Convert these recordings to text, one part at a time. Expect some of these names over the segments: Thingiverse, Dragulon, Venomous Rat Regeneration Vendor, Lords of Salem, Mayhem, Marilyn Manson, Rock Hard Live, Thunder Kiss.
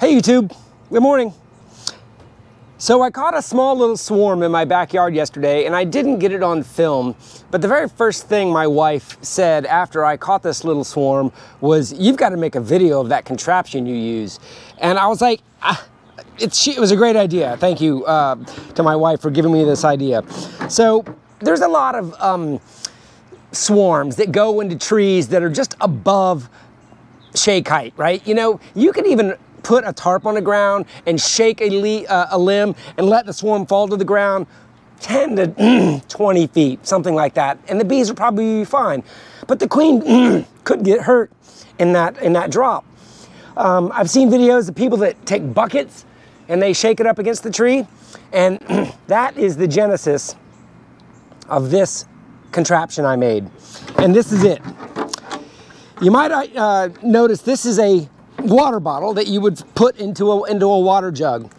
Hey YouTube, good morning. So I caught a small little swarm in my backyard yesterday and I didn't get it on film, but the very first thing my wife said after I caught this little swarm was, "You've got to make a video of that contraption you use." And I was like, it was a great idea. Thank you to my wife for giving me this idea. So there's a lot of swarms that go into trees that are just above shake height, right? You know, you can even put a tarp on the ground and shake a limb and let the swarm fall to the ground 10 to 20 feet, something like that. And the bees will probably be fine. But the queen could get hurt in that drop. I've seen videos of people that take buckets and they shake it up against the tree. And that is the genesis of this contraption I made. And this is it. You might notice this is a water bottle that you would put into a water jug.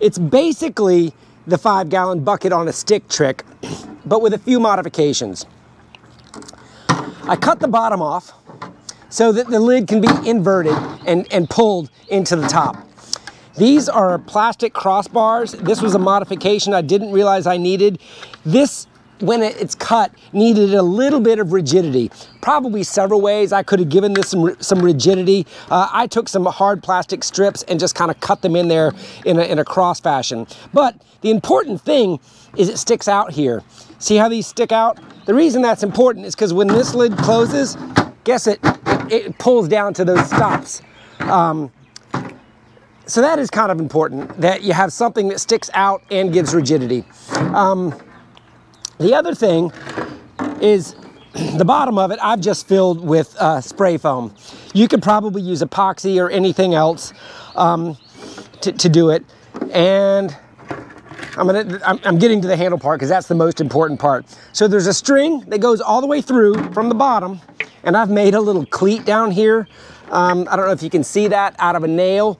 It's basically the 5-gallon bucket on a stick trick, but with a few modifications. I cut the bottom off so that the lid can be inverted and pulled into the top. These are plastic crossbars. This was a modification I didn't realize I needed. This, when it's cut, needed a little bit of rigidity. Probably several ways I could have given this some rigidity. I took some hard plastic strips and just kind of cut them in there in a cross fashion. But the important thing is it sticks out here. See how these stick out? The reason that's important is because when this lid closes, guess it pulls down to those stops. So that is kind of important, that you have something that sticks out and gives rigidity. The other thing is the bottom of it I've just filled with spray foam. You could probably use epoxy or anything else to do it. And I'm getting to the handle part because that's the most important part. So there's a string that goes all the way through from the bottom, and I've made a little cleat down here. I don't know if you can see that, out of a nail,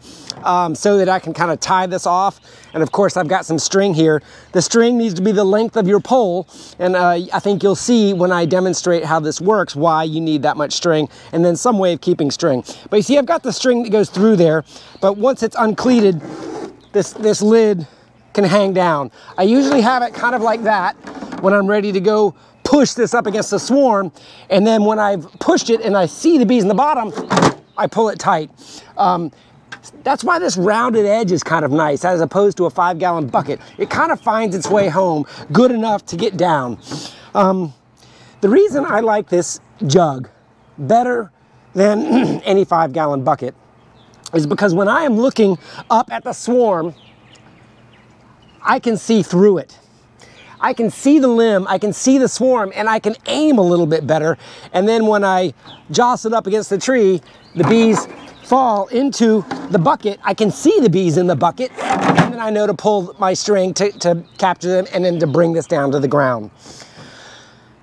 so that I can kind of tie this off. And of course I've got some string here. The string needs to be the length of your pole. And I think you'll see when I demonstrate how this works, why you need that much string, and then some way of keeping string. But you see, I've got the string that goes through there, but once it's uncleated, this lid can hang down. I usually have it kind of like that when I'm ready to go push this up against the swarm. And then when I've pushed it and I see the bees in the bottom, I pull it tight. That's why this rounded edge is kind of nice, as opposed to a 5-gallon bucket. It kind of finds its way home good enough to get down. The reason I like this jug better than any 5-gallon bucket is because when I am looking up at the swarm, I can see through it. I can see the limb, I can see the swarm, and I can aim a little bit better. And then when I jostle it up against the tree, the bees fall into the bucket. I can see the bees in the bucket, and then I know to pull my string to capture them and then to bring this down to the ground.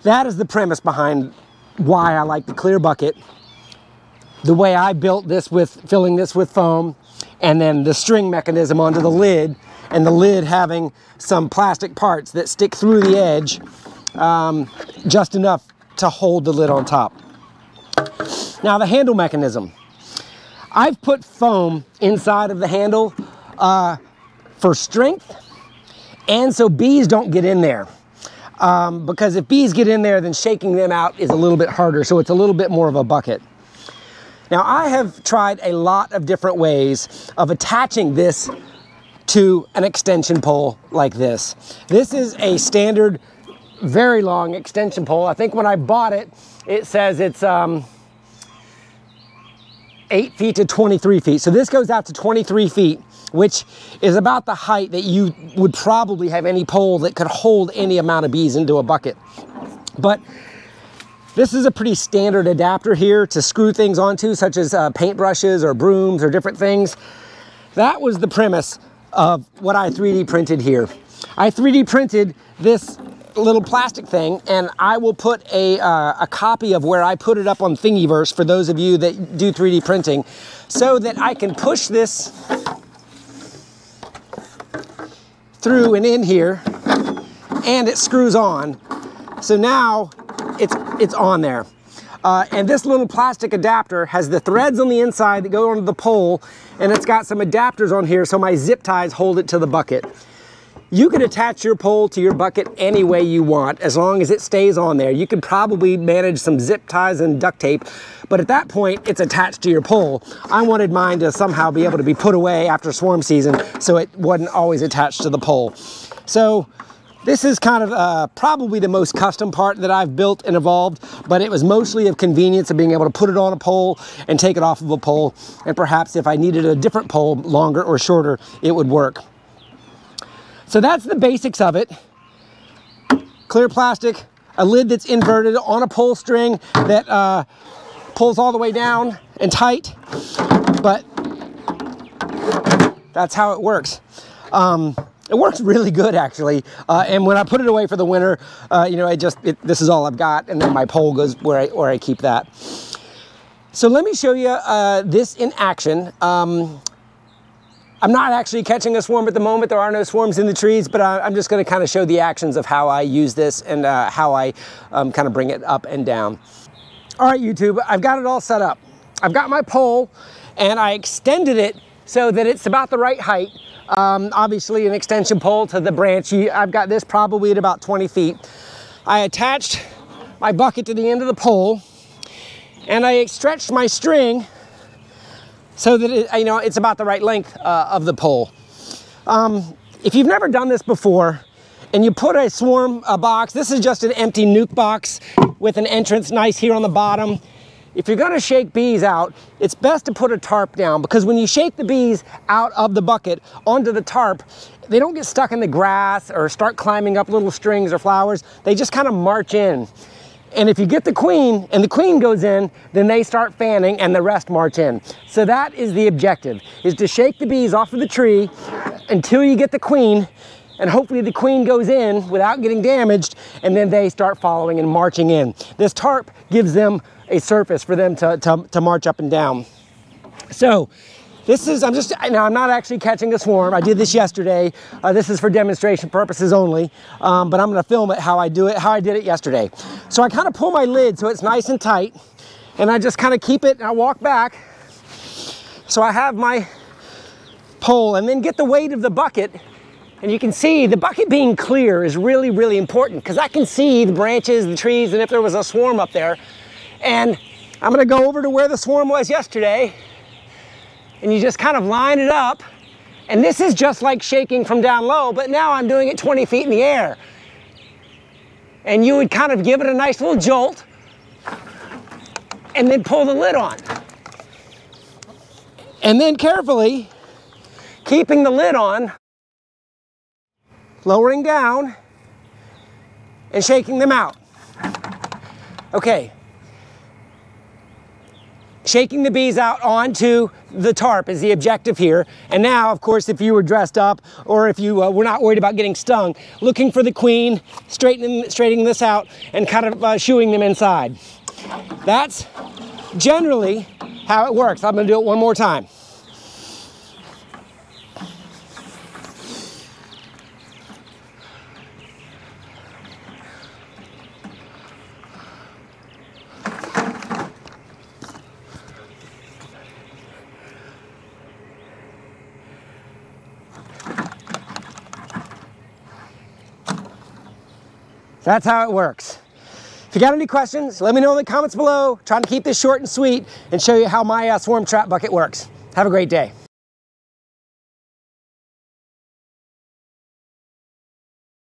That is the premise behind why I like the clear bucket, the way I built this with filling this with foam, and then the string mechanism onto the lid, and the lid having some plastic parts that stick through the edge just enough to hold the lid on top. Now the handle mechanism. I've put foam inside of the handle for strength, and so bees don't get in there. Because if bees get in there, then shaking them out is a little bit harder, so it's a little bit more of a bucket. Now I have tried a lot of different ways of attaching this to an extension pole like this. This is a standard, very long extension pole. I think when I bought it, it says it's 8 feet to 23 feet. So this goes out to 23 feet, which is about the height that you would probably have any pole that could hold any amount of bees into a bucket. But this is a pretty standard adapter here to screw things onto, such as paintbrushes or brooms or different things. That was the premise of what I 3D printed here. I 3D printed this little plastic thing, and I will put a copy of where I put it up on Thingiverse for those of you that do 3D printing, so that I can push this through and in here, and it screws on. So now it's on there. And this little plastic adapter has the threads on the inside that go onto the pole, and it's got some adapters on here so my zip ties hold it to the bucket. You can attach your pole to your bucket any way you want, as long as it stays on there. You could probably manage some zip ties and duct tape, but at that point, it's attached to your pole. I wanted mine to somehow be able to be put away after swarm season, so it wasn't always attached to the pole. So this is kind of probably the most custom part that I've built and evolved, but it was mostly of convenience of being able to put it on a pole and take it off of a pole, and perhaps if I needed a different pole, longer or shorter, it would work. So that's the basics of it. Clear plastic, a lid that's inverted on a pole string that pulls all the way down and tight, but that's how it works. It works really good, actually. And when I put it away for the winter, you know, this is all I've got, and then my pole goes where I keep that. So let me show you this in action. I'm not actually catching a swarm at the moment. There are no swarms in the trees, but I'm just going to kind of show the actions of how I use this and how I kind of bring it up and down. All right, YouTube, I've got it all set up. I've got my pole and I extended it so that it's about the right height. Obviously an extension pole to the branch. I've got this probably at about 20 feet. I attached my bucket to the end of the pole and I stretched my string so that you know, it's about the right length of the pole. If you've never done this before, and you put a swarm box, this is just an empty nuke box with an entrance nice here on the bottom. If you're gonna shake bees out, it's best to put a tarp down, because when you shake the bees out of the bucket onto the tarp, they don't get stuck in the grass or start climbing up little strings or flowers. They just kind of march in. And if you get the queen and the queen goes in, then they start fanning and the rest march in. So that is the objective, is to shake the bees off of the tree until you get the queen, and hopefully the queen goes in without getting damaged, and then they start following and marching in. This tarp gives them a surface for them to march up and down. So this is, I'm not actually catching a swarm. I did this yesterday. This is for demonstration purposes only, but I'm gonna film it how I did it yesterday. So I kind of pull my lid so it's nice and tight, and I just kind of keep it and I walk back. So I have my pole and then get the weight of the bucket, and you can see the bucket being clear is really, really important, because I can see the branches, the trees, and if there was a swarm up there. And I'm gonna go over to where the swarm was yesterday, and you just kind of line it up. And this is just like shaking from down low, but now I'm doing it 20 feet in the air. And you would kind of give it a nice little jolt and then pull the lid on. And then carefully, keeping the lid on, lowering down and shaking them out. Okay. Shaking the bees out onto the tarp is the objective here. And now, of course, if you were dressed up or if you were not worried about getting stung, looking for the queen, straightening this out and kind of shooing them inside. That's generally how it works. I'm gonna do it one more time. That's how it works. If you got any questions, let me know in the comments below. Trying to keep this short and sweet and show you how my swarm trap bucket works. Have a great day.